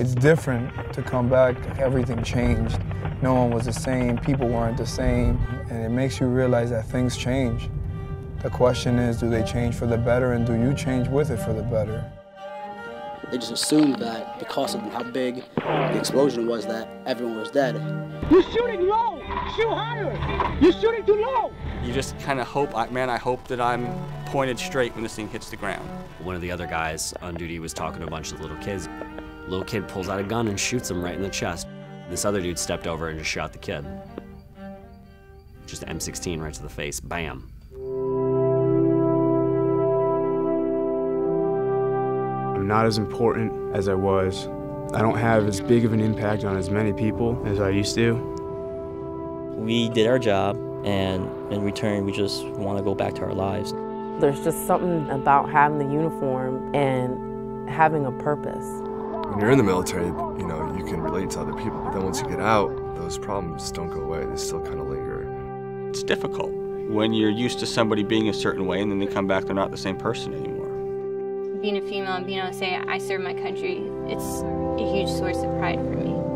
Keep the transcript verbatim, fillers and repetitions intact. It's different to come back. Everything changed. No one was the same. People weren't the same. And it makes you realize that things change. The question is, do they change for the better, and do you change with it for the better? They just assumed that because of how big the explosion was that everyone was dead. You're shooting low. Shoot higher. You're shooting too low. You just kind of hope, man, I hope that I'm pointed straight when this thing hits the ground. One of the other guys on duty was talking to a bunch of little kids. Little kid pulls out a gun and shoots him right in the chest. This other dude stepped over and just shot the kid. Just an M sixteen right to the face, bam. I'm not as important as I was. I don't have as big of an impact on as many people as I used to. We did our job, and in return, we just want to go back to our lives. There's just something about having the uniform and having a purpose. When you're in the military, you know, you can relate to other people, but then once you get out, those problems don't go away. They still kind of linger. It's difficult when you're used to somebody being a certain way, and then they come back, they're not the same person anymore. Being a female and being able to say, I serve my country, it's a huge source of pride for me.